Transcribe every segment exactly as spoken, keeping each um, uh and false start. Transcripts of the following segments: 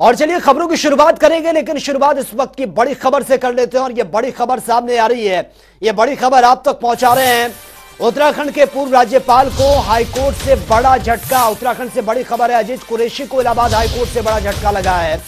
और चलिए खबरों की शुरुआत करेंगे, लेकिन शुरुआत इस वक्त की बड़ी खबर से कर लेते हैं। और ये बड़ी खबर सामने आ रही है, ये बड़ी खबर आप तक पहुंचा रहे हैं। उत्तराखंड के पूर्व राज्यपाल को हाईकोर्ट से बड़ा झटका। उत्तराखंड से बड़ी खबर है, अजीत कुरैशी को इलाहाबाद हाईकोर्ट से बड़ा झटका लगा है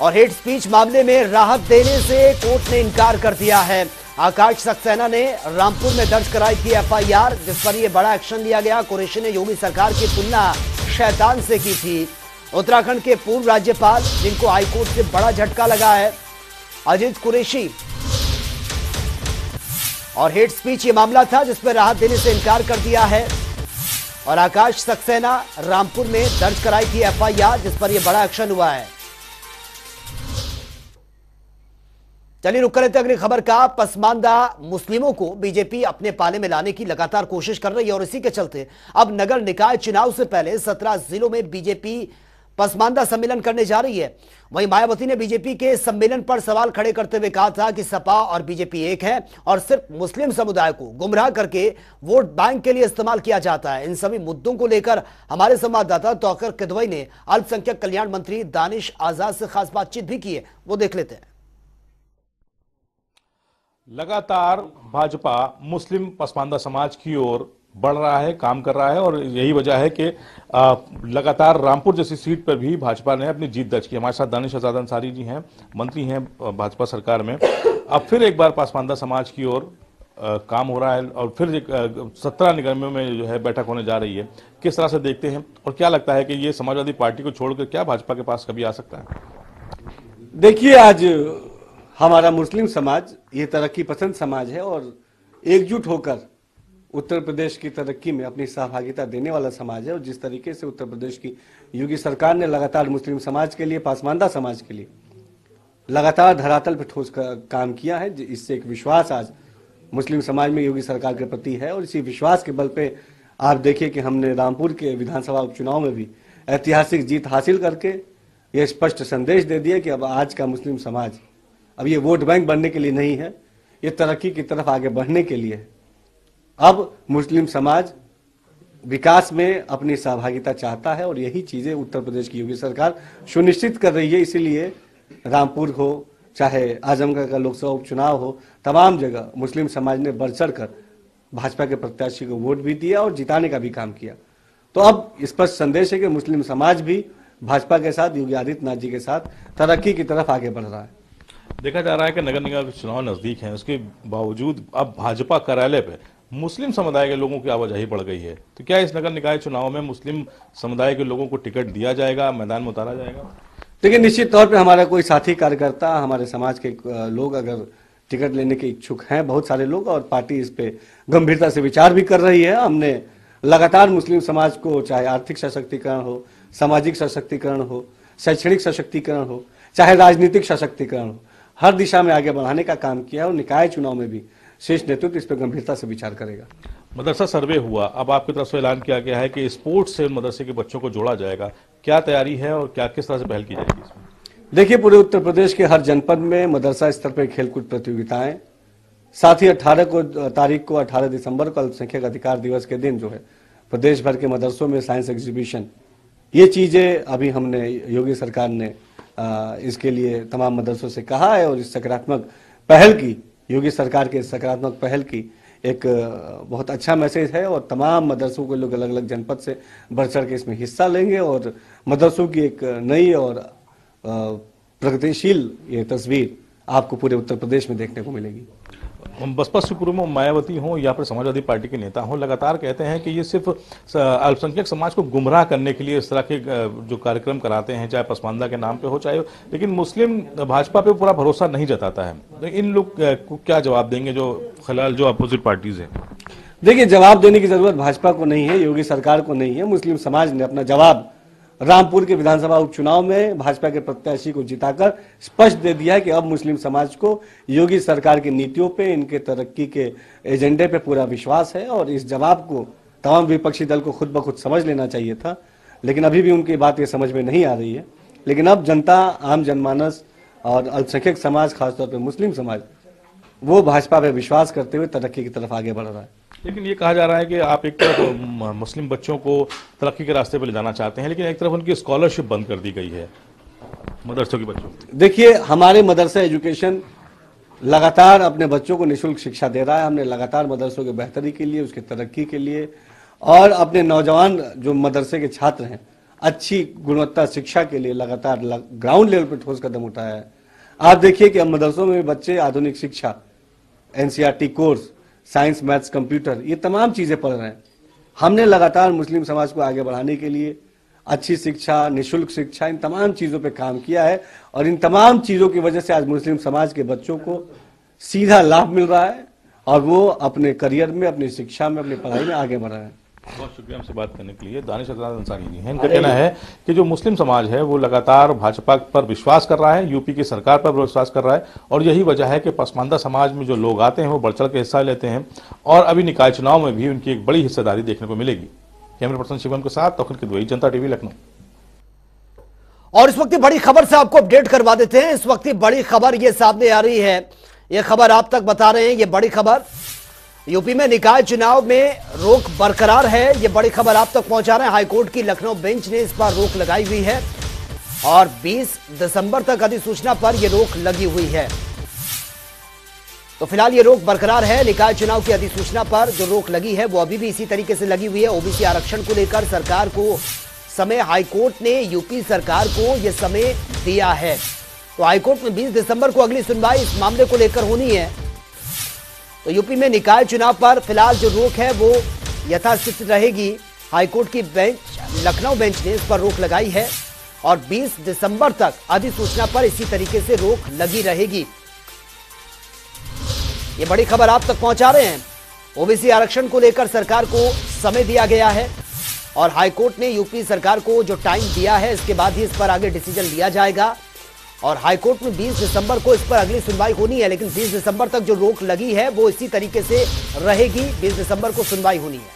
और हेट स्पीच मामले में राहत देने से कोर्ट ने इनकार कर दिया है। आकाश सक्सेना ने रामपुर में दर्ज कराई थी एफ आई आर, जिस पर यह बड़ा एक्शन लिया गया। कुरैशी ने योगी सरकार की तुलना शैतान से की थी। उत्तराखंड के पूर्व राज्यपाल जिनको हाईकोर्ट से बड़ा झटका लगा है, अजीत कुरैशी और हेट स्पीच ये मामला था जिसमें राहत देने से इनकार कर दिया है। और आकाश सक्सेना रामपुर में दर्ज कराई थी एफ आई आर, जिस पर यह बड़ा एक्शन हुआ है। चलिए रुक कर लेते हैं अगली खबर का। पसमानदा मुस्लिमों को बीजेपी अपने पाले में लाने की लगातार कोशिश कर रही है और इसी के चलते अब नगर निकाय चुनाव से पहले सत्रह जिलों में बीजेपी पसमानदा सम्मेलन करने जा रही है। वहीं मायावती ने बीजेपी के सम्मेलन पर सवाल खड़े करते हुए कहा था कि सपा और बीजेपी एक है और सिर्फ मुस्लिम समुदाय को गुमराह करके वोट बैंक के लिए इस्तेमाल किया जाता है। इन सभी मुद्दों को लेकर हमारे संवाददाता तोकर केदवई ने अल्पसंख्यक कल्याण मंत्री दानिश आजाद से खास बातचीत भी की है, वो देख लेते हैं। लगातार भाजपा मुस्लिम पसमानदा समाज की ओर बढ़ रहा है, काम कर रहा है और यही वजह है कि आ, लगातार रामपुर जैसी सीट पर भी भाजपा ने अपनी जीत दर्ज की। हमारे साथ दानिश शहजाद अंसारी जी हैं, मंत्री हैं भाजपा सरकार में। अब फिर एक बार पसमानदा समाज की ओर काम हो रहा है और फिर सत्रह निगमों में जो है बैठक होने जा रही है। किस तरह से देखते हैं और क्या लगता है कि ये समाजवादी पार्टी को छोड़कर क्या भाजपा के पास कभी आ सकता है? देखिए, आज हमारा मुस्लिम समाज ये तरक्की पसंद समाज है और एकजुट होकर उत्तर प्रदेश की तरक्की में अपनी सहभागिता देने वाला समाज है। और जिस तरीके से उत्तर प्रदेश की योगी सरकार ने लगातार मुस्लिम समाज के लिए, पासमानदा समाज के लिए लगातार धरातल पर ठोस का, काम किया है, इससे एक विश्वास आज मुस्लिम समाज में योगी सरकार के प्रति है। और इसी विश्वास के बल पर आप देखिए कि हमने रामपुर के विधानसभा उपचुनाव में भी ऐतिहासिक जीत हासिल करके ये स्पष्ट संदेश दे दिया कि अब आज का मुस्लिम समाज अब ये वोट बैंक बनने के लिए नहीं है, ये तरक्की की तरफ आगे बढ़ने के लिए है। अब मुस्लिम समाज विकास में अपनी सहभागिता चाहता है और यही चीज़ें उत्तर प्रदेश की योगी सरकार सुनिश्चित कर रही है। इसीलिए रामपुर हो चाहे आजमगढ़ का लोकसभा उपचुनाव हो, तमाम जगह मुस्लिम समाज ने बढ़ चढ़ कर भाजपा के प्रत्याशी को वोट भी दिया और जिताने का भी काम किया। तो अब स्पष्ट संदेश है कि मुस्लिम समाज भी भाजपा के साथ, योगी आदित्यनाथ जी के साथ तरक्की की तरफ आगे बढ़ रहा है। देखा जा रहा है कि नगर निगम के चुनाव नजदीक हैं, उसके बावजूद अब भाजपा कार्यालय पर मुस्लिम समुदाय के लोगों की आवाजाही बढ़ गई है। तो क्या इस नगर निकाय चुनाव में मुस्लिम समुदाय के लोगों को टिकट दिया जाएगा, मैदान में उतारा जाएगा? लेकिन निश्चित तौर पे हमारा कोई साथी कार्यकर्ता, हमारे समाज के लोग अगर टिकट लेने के इच्छुक हैं, बहुत सारे लोग, और पार्टी इस पर गंभीरता से विचार भी कर रही है। हमने लगातार मुस्लिम समाज को चाहे आर्थिक सशक्तिकरण हो, सामाजिक सशक्तिकरण हो, शैक्षणिक सशक्तिकरण हो, चाहे राजनीतिक सशक्तिकरण हो, हर दिशा में आगे बढ़ाने का काम किया है और निकाय चुनाव में भी शेष नेतृत्व इस पर गंभीरता से विचार करेगा। मदरसा सर्वे हुआ, अब आपकी तरफ से ऐलान किया गया है कि स्पोर्ट्स से मदरसे के बच्चों को जोड़ा जाएगा। क्या तैयारी है और क्या किस तरह से पहल की जाएगी इसमें? देखिए, पूरे उत्तर प्रदेश के हर जनपद में मदरसा स्तर पर खेलकूद प्रतियोगिताएं, साथ ही अठारह को तारीख को अठारह दिसंबर को अल्पसंख्यक अधिकार दिवस के दिन जो है प्रदेश भर के मदरसों में साइंस एग्जीबिशन, ये चीजें अभी हमने योगी सरकार ने आ, इसके लिए तमाम मदरसों से कहा है। और इस सकारात्मक पहल की, योगी सरकार के सकारात्मक पहल की एक बहुत अच्छा मैसेज है और तमाम मदरसों के लोग अलग अलग जनपद से बढ़ चढ़ के इसमें हिस्सा लेंगे और मदरसों की एक नई और प्रगतिशील ये तस्वीर आपको पूरे उत्तर प्रदेश में देखने को मिलेगी। बसपा से पूर्व में मायावती हों या फिर समाजवादी पार्टी के नेता हों, लगातार कहते हैं कि ये सिर्फ अल्पसंख्यक समाज को गुमराह करने के लिए इस तरह के जो कार्यक्रम कराते हैं, चाहे पसमानदा के नाम पे हो चाहे, लेकिन मुस्लिम भाजपा पे पूरा भरोसा नहीं जताता है। तो इन लोग को क्या जवाब देंगे जो फिलहाल जो अपोजिट पार्टीज हैं? देखिए, जवाब देने की जरूरत भाजपा को नहीं है, योगी सरकार को नहीं है। मुस्लिम समाज ने अपना जवाब रामपुर के विधानसभा उपचुनाव में भाजपा के प्रत्याशी को जिताकर स्पष्ट दे दिया है कि अब मुस्लिम समाज को योगी सरकार की नीतियों पे, इनके तरक्की के एजेंडे पे पूरा विश्वास है। और इस जवाब को तमाम विपक्षी दल को खुद ब खुद समझ लेना चाहिए था, लेकिन अभी भी उनकी बात ये समझ में नहीं आ रही है। लेकिन अब जनता, आम जनमानस और अल्पसंख्यक समाज, खासतौर पर मुस्लिम समाज, वो भाजपा पर विश्वास करते हुए तरक्की की तरफ आगे बढ़ रहा है। लेकिन ये कहा जा रहा है कि आप एक तरफ मुस्लिम बच्चों को तरक्की के रास्ते पर ले जाना चाहते हैं, लेकिन एक तरफ उनकी स्कॉलरशिप बंद कर दी गई है। मदरसों के बच्चों? देखिए, हमारे मदरसा एजुकेशन लगातार अपने बच्चों को निःशुल्क शिक्षा दे रहा है। हमने लगातार मदरसों की बेहतरी के लिए, उसकी तरक्की के लिए और अपने नौजवान जो मदरसे के छात्र हैं अच्छी गुणवत्ता शिक्षा के लिए लगातार ग्राउंड लेवल पर ठोस कदम उठाया है। आप देखिए कि अब मदरसों में बच्चे आधुनिक शिक्षा, NCERT course, science, maths, computer, ये तमाम चीज़ें पढ़ रहे हैं। हमने लगातार मुस्लिम समाज को आगे बढ़ाने के लिए अच्छी शिक्षा, निःशुल्क शिक्षा, इन तमाम चीज़ों पे काम किया है और इन तमाम चीज़ों की वजह से आज मुस्लिम समाज के बच्चों को सीधा लाभ मिल रहा है और वो अपने करियर में, अपनी शिक्षा में, अपनी पढ़ाई में आगे बढ़ रहे हैं। बहुत शुक्रिया हमसे बात करने के लिए। दानिश अदनान अंसारी जी हैं, इनका कहना है कि जो मुस्लिम समाज है वो लगातार भाजपा पर विश्वास कर रहा है, यूपी की सरकार पर विश्वास कर रहा है और यही वजह है कि पसमानदा समाज में जो लोग आते हैं वो बढ़ चढ़ के हिस्सा लेते हैं और अभी निकाय चुनाव में भी उनकी एक बड़ी हिस्सेदारी देखने को मिलेगी। कैमरा पर्सन शिवम के साथ तोकर केदवई, जनता टीवी, लखनऊ। और इस वक्त की बड़ी खबर से आपको अपडेट करवा देते हैं। इस वक्त की बड़ी खबर ये सामने आ रही है, ये खबर आप तक बता रहे हैं, ये बड़ी खबर। यूपी में निकाय चुनाव में रोक बरकरार है, ये बड़ी खबर आप तक पहुंचा रहे हैं। हाईकोर्ट की लखनऊ बेंच ने इस पर रोक लगाई हुई है और बीस दिसंबर तक अधिसूचना पर यह रोक लगी हुई है। तो फिलहाल ये रोक बरकरार है। निकाय चुनाव की अधिसूचना पर जो रोक लगी है वो अभी भी इसी तरीके से लगी हुई है। ओबीसी आरक्षण को लेकर सरकार को समय हाईकोर्ट ने यूपी सरकार को यह समय दिया है। तो हाईकोर्ट में बीस दिसंबर को अगली सुनवाई इस मामले को लेकर होनी है। तो यूपी में निकाय चुनाव पर फिलहाल जो रोक है वो यथास्थिति रहेगी। हाईकोर्ट की बेंच, लखनऊ बेंच ने इस पर रोक लगाई है और बीस दिसंबर तक अधिसूचना पर इसी तरीके से रोक लगी रहेगी। ये बड़ी खबर आप तक पहुंचा रहे हैं। ओबीसी आरक्षण को लेकर सरकार को समय दिया गया है और हाईकोर्ट ने यूपी सरकार को जो टाइम दिया है इसके बाद ही इस पर आगे डिसीजन लिया जाएगा और हाईकोर्ट में बीस दिसंबर को इस पर अगली सुनवाई होनी है। लेकिन बीस दिसंबर तक जो रोक लगी है वो इसी तरीके से रहेगी। बीस दिसंबर को सुनवाई होनी है।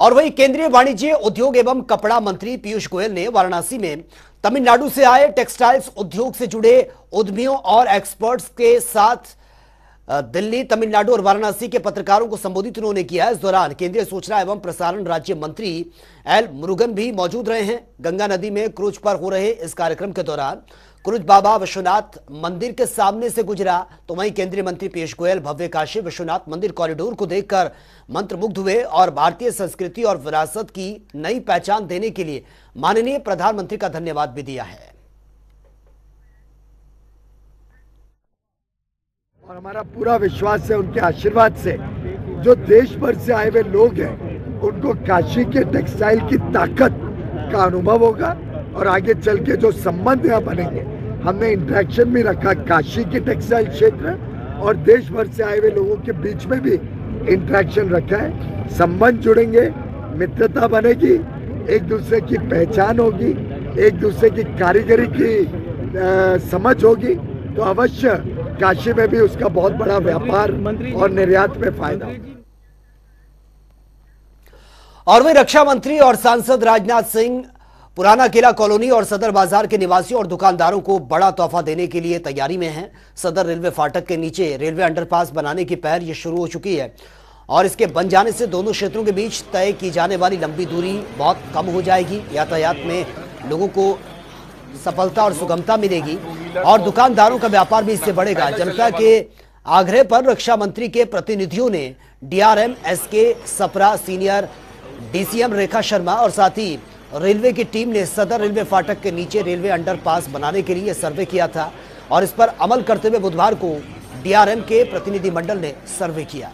और वही केंद्रीय वाणिज्य, उद्योग एवं कपड़ा मंत्री पीयूष गोयल ने वाराणसी में तमिलनाडु से आए टेक्सटाइल्स उद्योग से जुड़े उद्यमियों और एक्सपर्ट्स के साथ दिल्ली, तमिलनाडु और वाराणसी के पत्रकारों को संबोधित उन्होंने किया। इस दौरान केंद्रीय सूचना एवं प्रसारण राज्य मंत्री एल मुरुगन भी मौजूद रहे हैं। गंगा नदी में क्रूज पर हो रहे इस कार्यक्रम के दौरान क्रूज बाबा विश्वनाथ मंदिर के सामने से गुजरा। तो वहीं केंद्रीय मंत्री पीयूष गोयल भव्य काशी विश्वनाथ मंदिर कॉरिडोर को देखकर मंत्रमुग्ध हुए और भारतीय संस्कृति और विरासत की नई पहचान देने के लिए माननीय प्रधानमंत्री का धन्यवाद भी दिया है। और हमारा पूरा विश्वास है उनके आशीर्वाद से जो देश भर से आए हुए लोग हैं उनको काशी के टेक्सटाइल की ताकत का अनुभव होगा और आगे चल के जो संबंध यहाँ बनेंगे। हमने इंटरेक्शन में रखा काशी के टेक्सटाइल क्षेत्र और देश भर से आए हुए लोगों के बीच में भी इंटरेक्शन रखा है। संबंध जुड़ेंगे, मित्रता बनेगी, एक दूसरे की पहचान होगी, एक दूसरे की कारीगरी की आ, समझ होगी। तो अवश्य काशी में भी उसका बहुत बड़ा व्यापार और निर्यात में फायदा। और वही रक्षा मंत्री और सांसद राजनाथ सिंह पुराना किला कॉलोनी और सदर बाजार के निवासियों और दुकानदारों को बड़ा तोहफा देने के लिए तैयारी में हैं। सदर रेलवे फाटक के नीचे रेलवे अंडरपास बनाने की पहल ये शुरू हो चुकी है और इसके बन जाने से दोनों क्षेत्रों के बीच तय की जाने वाली लंबी दूरी बहुत कम हो जाएगी। यातायात में लोगों को सफलता और सुगमता मिलेगी और दुकानदारों का व्यापार भी इससे बढ़ेगा। जनता के आग्रह पर रक्षा मंत्री के प्रतिनिधियों ने DRM SK Sapra, senior DCM Rekha Sharma और साथ ही रेलवे की टीम ने सदर रेलवे फाटक के नीचे रेलवे अंडरपास बनाने के लिए सर्वे किया था और इस पर अमल करते हुए बुधवार को डीआरएम के प्रतिनिधिमंडल ने सर्वे किया।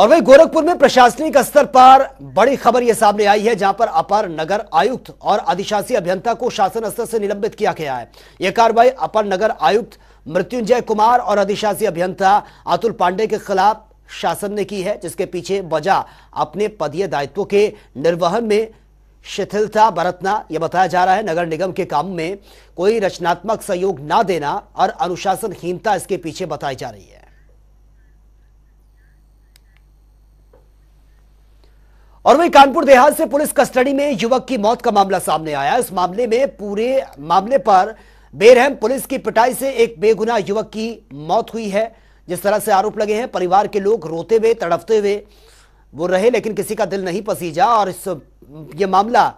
और वही गोरखपुर में प्रशासनिक स्तर पर बड़ी खबर यह सामने आई है, जहां पर अपर नगर आयुक्त और अधिशासी अभियंता को शासन स्तर से निलंबित किया गया है। यह कार्रवाई अपर नगर आयुक्त मृत्युंजय कुमार और अधिशासी अभियंता अतुल पांडे के खिलाफ शासन ने की है, जिसके पीछे वजह अपने पदीय दायित्वों के निर्वहन में शिथिलता बरतना यह बताया जा रहा है। नगर निगम के काम में कोई रचनात्मक सहयोग ना देना और अनुशासनहीनता इसके पीछे बताई जा रही है। और वही कानपुर देहात से पुलिस कस्टडी में युवक की मौत का मामला सामने आया। इस मामले में पूरे मामले पर बेरहम पुलिस की पिटाई से एक बेगुनाह युवक की मौत हुई है। जिस तरह से आरोप लगे हैं, परिवार के लोग रोते हुए, तड़पते हुए वो रहे, लेकिन किसी का दिल नहीं पसीजा। और इस ये मामला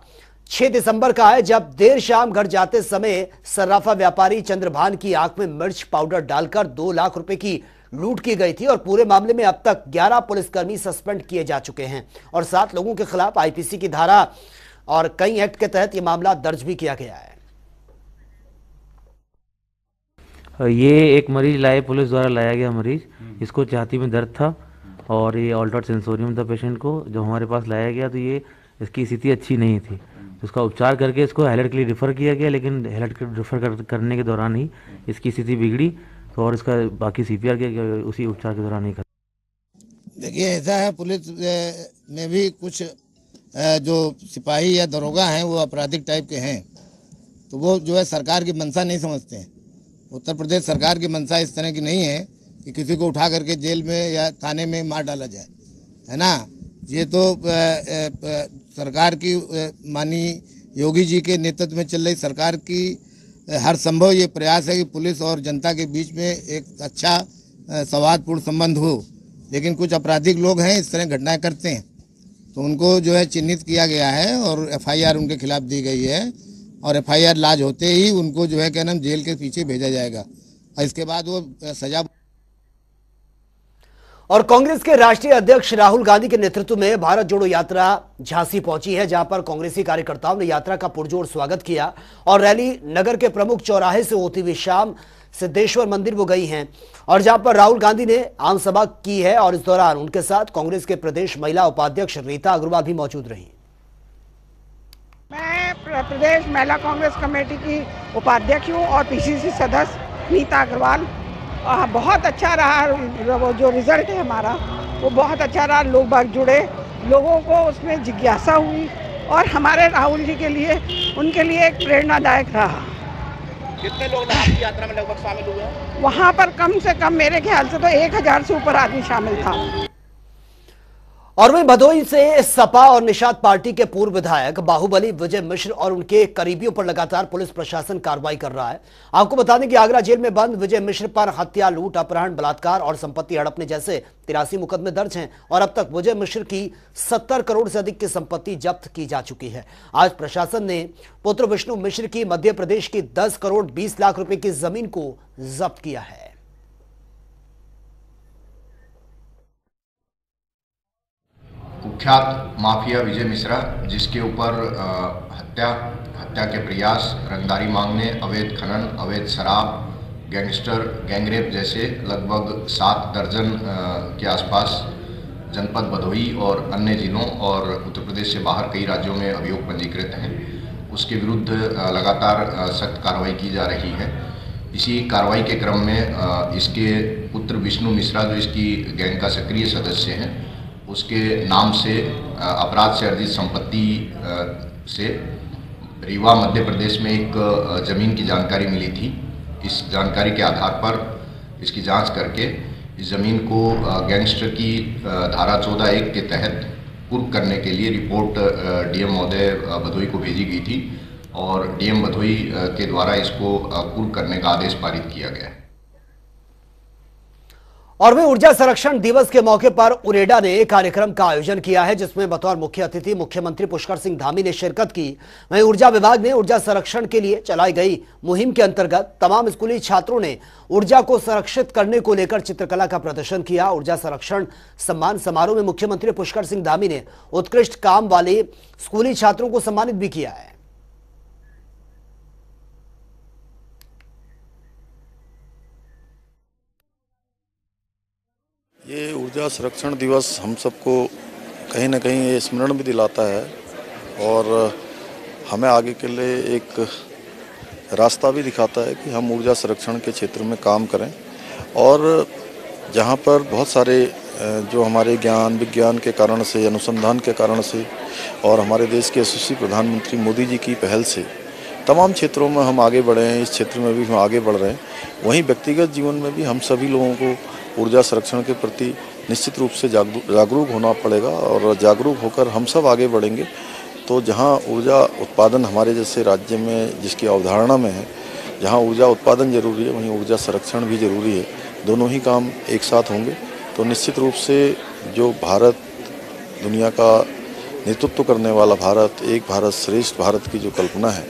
छह दिसंबर का है, जब देर शाम घर जाते समय सर्राफा व्यापारी चंद्रभान की आंख में मिर्च पाउडर डालकर दो लाख रुपए की लूट की गई थी। और पूरे मामले में अब तक ग्यारह पुलिसकर्मी सस्पेंड किए जा चुके हैं और सात लोगों के खिलाफ आईपीसी की धारा और कई एक्ट के तहत ये मामला दर्ज भी किया गया है। ये एक मरीज लाए, पुलिस द्वारा लाया गया मरीज, इसको छाती में दर्द था और ये ऑल्टर सेंसोरियम था पेशेंट को। जब हमारे पास लाया गया तो ये इसकी स्थिति अच्छी नहीं थी, उसका उपचार करके इसको हेलट के लिए रिफ़र किया गया, लेकिन हेलट के रिफ़र कर, करने के दौरान ही इसकी स्थिति बिगड़ी तो और इसका बाकी सीपीआर के उसी उपचार के दौरान ही कर। देखिए ऐसा है, पुलिस में भी कुछ जो सिपाही या दरोगा हैं वो आपराधिक टाइप के हैं, तो वो जो है सरकार की मंशा नहीं समझते हैं। उत्तर प्रदेश सरकार की मंशा इस तरह की नहीं है कि किसी को उठा करके जेल में या थाने में मार डाला जाए, है ना। ये तो आ, आ, सरकार की माननीय योगी जी के नेतृत्व में चल रही सरकार की हर संभव ये प्रयास है कि पुलिस और जनता के बीच में एक अच्छा सौहार्दपूर्ण संबंध हो, लेकिन कुछ आपराधिक लोग हैं इस तरह घटनाएं करते हैं, तो उनको जो है चिन्हित किया गया है और एफआईआर उनके खिलाफ दी गई है। और एफआईआर लाज होते ही उनको जो है क्या नाम जेल के पीछे भेजा जाएगा और इसके बाद वो सजा। और कांग्रेस के राष्ट्रीय अध्यक्ष राहुल गांधी के नेतृत्व में भारत जोड़ो यात्रा झांसी पहुंची है, जहां पर कांग्रेसी कार्यकर्ताओं ने यात्रा का पुरजोर स्वागत किया और रैली नगर के प्रमुख चौराहे से होती हुई शाम सिद्धेश्वर मंदिर वो गई हैं, और जहां पर राहुल गांधी ने आम सभा की है। और इस दौरान उनके साथ कांग्रेस के प्रदेश महिला उपाध्यक्ष रीता अग्रवाल भी मौजूद रही। मैं प्रदेश महिला कांग्रेस कमेटी की उपाध्यक्ष हूँ और पीसीसी सदस्य रीता अग्रवाल। आ, बहुत अच्छा रहा वो जो रिज़ल्ट है हमारा, वो बहुत अच्छा रहा। लोग बाग जुड़े, लोगों को उसमें जिज्ञासा हुई और हमारे राहुल जी के लिए उनके लिए एक प्रेरणादायक रहा। कितने लोग आपकी यात्रा में लगभग शामिल हुए? वहाँ पर कम से कम मेरे ख्याल से तो एक हज़ार से ऊपर आदमी शामिल था। और वहीं भदोही से सपा और निषाद पार्टी के पूर्व विधायक बाहुबली विजय मिश्रा और उनके करीबियों पर लगातार पुलिस प्रशासन कार्रवाई कर रहा है। आपको बता दें कि आगरा जेल में बंद विजय मिश्रा पर हत्या, लूट, अपहरण, बलात्कार और संपत्ति हड़पने जैसे तिरासी मुकदमे दर्ज हैं और अब तक विजय मिश्रा की सत्तर करोड़ से अधिक की संपत्ति जब्त की जा चुकी है। आज प्रशासन ने पुत्र विष्णु मिश्रा की मध्य प्रदेश की दस करोड़ बीस लाख रुपए की जमीन को जब्त किया है। कुख्यात माफिया विजय मिश्रा, जिसके ऊपर हत्या हत्या के प्रयास, रंगदारी मांगने, अवैध खनन, अवैध शराब, गैंगस्टर, गैंगरेप जैसे लगभग सात दर्जन के आसपास जनपद भदोही और अन्य जिलों और उत्तर प्रदेश से बाहर कई राज्यों में अभियोग पंजीकृत हैं। उसके विरुद्ध लगातार सख्त कार्रवाई की जा रही है। इसी कार्रवाई के क्रम में इसके पुत्र विष्णु मिश्रा, जो इसकी गैंग का सक्रिय सदस्य हैं, उसके नाम से अपराध से अर्जित संपत्ति से रीवा मध्य प्रदेश में एक ज़मीन की जानकारी मिली थी। इस जानकारी के आधार पर इसकी जांच करके इस ज़मीन को गैंगस्टर की धारा चौदह एक के तहत कुर्क करने के लिए रिपोर्ट डीएम महोदय भदोही को भेजी गई थी और डीएम भदोही के द्वारा इसको कुर्क करने का आदेश पारित किया गया है। और वे ऊर्जा संरक्षण दिवस के मौके पर उरेडा ने कार्यक्रम का आयोजन किया है, जिसमें बतौर मुख्य अतिथि मुख्यमंत्री पुष्कर सिंह धामी ने शिरकत की। वहीं ऊर्जा विभाग ने ऊर्जा संरक्षण के लिए चलाई गई मुहिम के अंतर्गत तमाम स्कूली छात्रों ने ऊर्जा को संरक्षित करने को लेकर चित्रकला का प्रदर्शन किया। ऊर्जा संरक्षण सम्मान समारोह में मुख्यमंत्री पुष्कर सिंह धामी ने उत्कृष्ट काम वाले स्कूली छात्रों को सम्मानित भी किया है। ये ऊर्जा संरक्षण दिवस हम सबको कहीं ना कहीं ये स्मरण भी दिलाता है और हमें आगे के लिए एक रास्ता भी दिखाता है कि हम ऊर्जा संरक्षण के क्षेत्र में काम करें। और जहाँ पर बहुत सारे जो हमारे ज्ञान विज्ञान के कारण से, अनुसंधान के कारण से और हमारे देश के यशस्वी प्रधानमंत्री मोदी जी की पहल से तमाम क्षेत्रों में हम आगे बढ़े हैं, इस क्षेत्र में भी हम आगे बढ़ रहे हैं। वहीं व्यक्तिगत जीवन में भी हम सभी लोगों को ऊर्जा संरक्षण के प्रति निश्चित रूप से जागरूक होना पड़ेगा और जागरूक होकर हम सब आगे बढ़ेंगे तो जहां ऊर्जा उत्पादन हमारे जैसे राज्य में जिसकी अवधारणा में है, जहां ऊर्जा उत्पादन जरूरी है वहीं ऊर्जा संरक्षण भी जरूरी है, दोनों ही काम एक साथ होंगे तो निश्चित रूप से जो भारत दुनिया का नेतृत्व करने वाला भारत, एक भारत श्रेष्ठ भारत की जो कल्पना है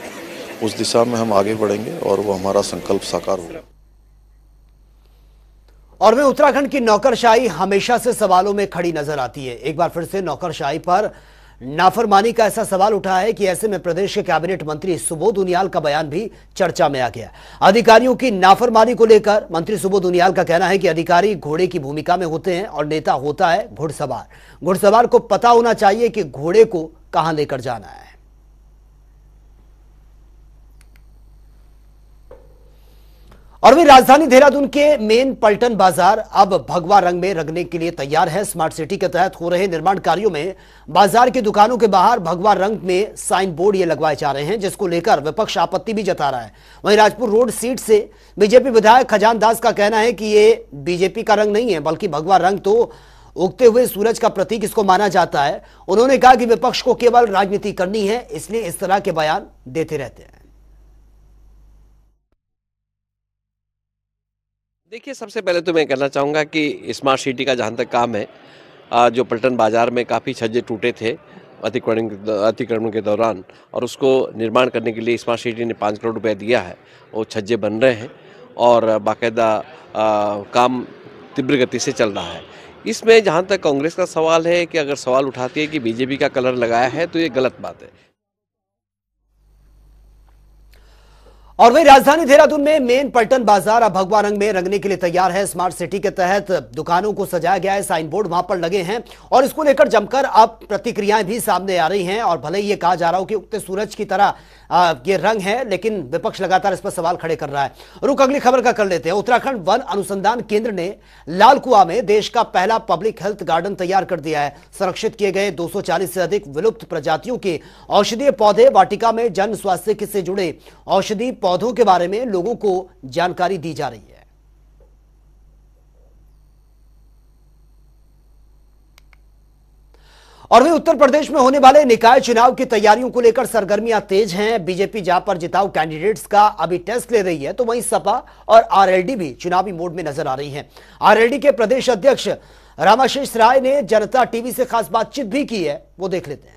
उस दिशा में हम आगे बढ़ेंगे और वो हमारा संकल्प साकार होगा। और में उत्तराखंड की नौकरशाही हमेशा से सवालों में खड़ी नजर आती है। एक बार फिर से नौकरशाही पर नाफरमानी का ऐसा सवाल उठा है कि ऐसे में प्रदेश के कैबिनेट मंत्री सुबोध उनियाल का बयान भी चर्चा में आ गया। अधिकारियों की नाफरमानी को लेकर मंत्री सुबोध उनियाल का कहना है कि अधिकारी घोड़े की भूमिका में होते हैं और नेता होता है घुड़सवार। घुड़सवार को पता होना चाहिए कि घोड़े को कहां लेकर जाना है। और भी राजधानी देहरादून के मेन पलटन बाजार अब भगवा रंग में रंगने के लिए तैयार है। स्मार्ट सिटी के तहत हो रहे निर्माण कार्यों में बाजार की दुकानों के बाहर भगवा रंग में साइन बोर्ड ये लगवाए जा रहे हैं, जिसको लेकर विपक्ष आपत्ति भी जता रहा है। वहीं राजपुर रोड सीट से बीजेपी विधायक खजान दास का कहना है कि ये बीजेपी का रंग नहीं है, बल्कि भगवा रंग तो उगते हुए सूरज का प्रतीक इसको माना जाता है। उन्होंने कहा कि विपक्ष को केवल राजनीति करनी है, इसलिए इस तरह के बयान देते रहते हैं। देखिए, सबसे पहले तो मैं कहना चाहूँगा कि स्मार्ट सिटी का जहाँ तक काम है, जो पलटन बाज़ार में काफ़ी छज्जे टूटे थे अतिक्रमण अतिक्रमण के दौरान, और उसको निर्माण करने के लिए स्मार्ट सिटी ने पाँच करोड़ रुपया दिया है। वो छज्जे बन रहे हैं और बाकायदा काम तीव्र गति से चल रहा है। इसमें जहाँ तक कांग्रेस का सवाल है कि अगर सवाल उठाती है कि बीजेपी का कलर लगाया है तो ये गलत बात है। और वही राजधानी देहरादून में मेन पलटन बाजार अब भगवा रंग में रंगने के लिए तैयार है। स्मार्ट सिटी के तहत दुकानों को सजाया गया है, साइन बोर्ड वहां पर लगे हैं और इसको लेकर जमकर अब प्रतिक्रियाएं भी सामने आ रही हैं। और भले ही ये कहा जा रहा हो कि उगते सूरज की तरह आ, ये रंग है, लेकिन विपक्ष लगातार इस पर सवाल खड़े कर रहा है। रुक, अगली खबर का कर लेते हैं। उत्तराखंड वन अनुसंधान केंद्र ने लाल कुआ में देश का पहला पब्लिक हेल्थ गार्डन तैयार कर दिया है। संरक्षित किए गए दो सौ चालीस से अधिक विलुप्त प्रजातियों के औषधीय पौधे वाटिका में जन स्वास्थ्य से जुड़े औषधीय पौधों के बारे में लोगों को जानकारी दी जा रही है। और वे उत्तर प्रदेश में होने वाले निकाय चुनाव की तैयारियों को लेकर सरगर्मियां तेज हैं। बीजेपी जहां पर जिताऊ कैंडिडेट्स का अभी टेस्ट ले रही है, तो वहीं सपा और आरएलडी भी चुनावी मोड में नजर आ रही है। आरएलडी के प्रदेश अध्यक्ष रामाशेष राय ने जनता टीवी से खास बातचीत भी की है, वो देख लेते हैं।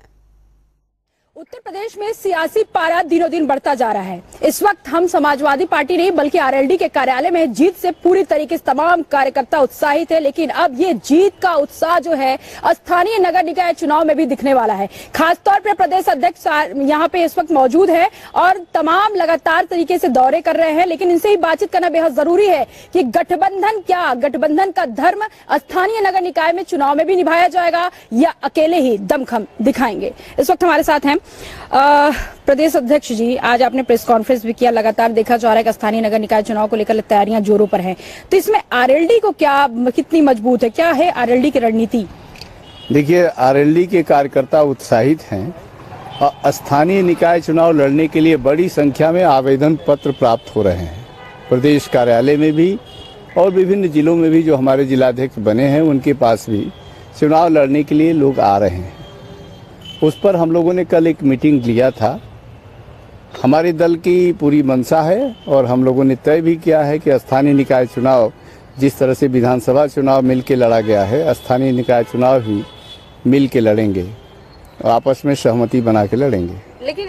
उत्तर प्रदेश में सियासी पारा दिनों दिन बढ़ता जा रहा है। इस वक्त हम समाजवादी पार्टी नहीं बल्कि आरएलडी के कार्यालय में जीत से पूरी तरीके से तमाम कार्यकर्ता उत्साहित है, लेकिन अब ये जीत का उत्साह जो है स्थानीय नगर निकाय चुनाव में भी दिखने वाला है। खासतौर पर प्रदेश अध्यक्ष यहाँ पे इस वक्त मौजूद है और तमाम लगातार तरीके से दौरे कर रहे हैं, लेकिन इनसे ही बातचीत करना बेहद जरूरी है कि गठबंधन क्या गठबंधन का धर्म स्थानीय नगर निकाय में चुनाव में भी निभाया जाएगा या अकेले ही दमखम दिखाएंगे। इस वक्त हमारे साथ हैं आ, प्रदेश अध्यक्ष जी। आज आपने प्रेस कॉन्फ्रेंस भी किया, लगातार देखा जा रहा है कि स्थानीय नगर निकाय चुनाव को लेकर तैयारियां जोरों पर हैं, तो इसमें आरएलडी को क्या कितनी मजबूत है, क्या है आरएलडी की रणनीति? देखिए, आरएलडी के कार्यकर्ता उत्साहित हैं। स्थानीय निकाय चुनाव लड़ने के लिए बड़ी संख्या में आवेदन पत्र प्राप्त हो रहे हैं। प्रदेश कार्यालय में भी और विभिन्न जिलों में भी जो हमारे जिलाध्यक्ष बने हैं उनके पास भी चुनाव लड़ने के लिए लोग आ रहे हैं। उस पर हम लोगों ने कल एक मीटिंग लिया था। हमारे दल की पूरी मंशा है और हम लोगों ने तय भी किया है कि स्थानीय निकाय चुनाव जिस तरह से विधानसभा चुनाव मिलके लड़ा गया है, स्थानीय निकाय चुनाव भी मिलके लड़ेंगे, आपस में सहमति बना के लड़ेंगे। लेकिन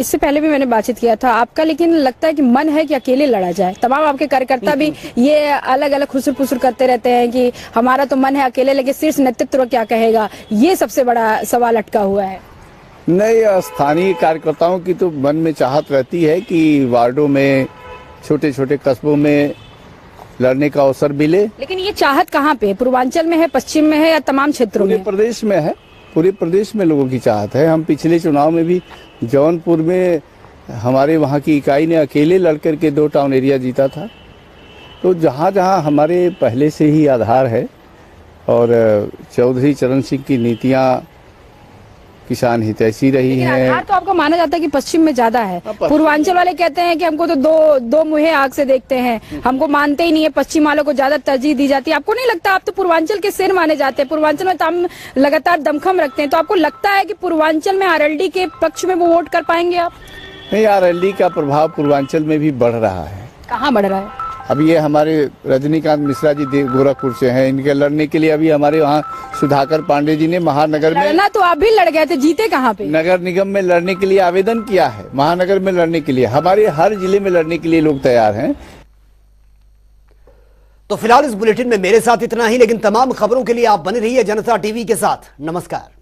इससे पहले भी मैंने बातचीत किया था आपका, लेकिन लगता है कि मन है कि अकेले लड़ा जाए। तमाम आपके कार्यकर्ता भी ये अलग अलग खुसर फुसर करते रहते हैं कि हमारा तो मन है अकेले, लेकिन शीर्ष नेतृत्व क्या कहेगा, ये सबसे बड़ा सवाल अटका हुआ है। नहीं, स्थानीय कार्यकर्ताओं की तो मन में चाहत रहती है कि वार्डों में, छोटे छोटे कस्बों में लड़ने का अवसर मिले, लेकिन ये चाहत कहाँ पे? पूर्वांचल में है, पश्चिम में है या तमाम क्षेत्रों में? प्रदेश में है, पूरे प्रदेश में लोगों की चाहत है। हम पिछले चुनाव में भी जौनपुर में हमारे वहाँ की इकाई ने अकेले लड़कर के दो टाउन एरिया जीता था। तो जहाँ जहाँ हमारे पहले से ही आधार है और चौधरी चरण सिंह की नीतियाँ किसान हितैषी रही हैं। आधार तो आपका माना जाता है कि पश्चिम में ज्यादा है। पूर्वांचल वाले कहते हैं कि हमको तो दो दो मुहे आग से देखते हैं, हमको मानते ही नहीं है, पश्चिम वालों को ज्यादा तरजीह दी जाती है। आपको नहीं लगता, आप तो पूर्वांचल के सिर माने जाते हैं, पूर्वांचल में हम लगातार दमखम रखते हैं, तो आपको लगता है कि पूर्वांचल में आरएलडी के पक्ष में वो वोट कर पाएंगे आप? नहीं, आरएलडी का प्रभाव पूर्वांचल में भी बढ़ रहा है। कहाँ बढ़ रहा है? अभी ये हमारे रजनीकांत मिश्रा जी गोरखपुर से हैं, इनके लड़ने के लिए अभी हमारे वहाँ सुधाकर पांडे जी ने महानगर में लड़ना, तो आप भी लड़ गए थे, जीते कहाँ पे? नगर निगम में लड़ने के लिए आवेदन किया है, महानगर में लड़ने के लिए, हमारे हर जिले में लड़ने के लिए लोग तैयार हैं। तो फिलहाल इस बुलेटिन में मेरे साथ इतना ही, लेकिन तमाम खबरों के लिए आप बने रहिए जनता टीवी के साथ। नमस्कार।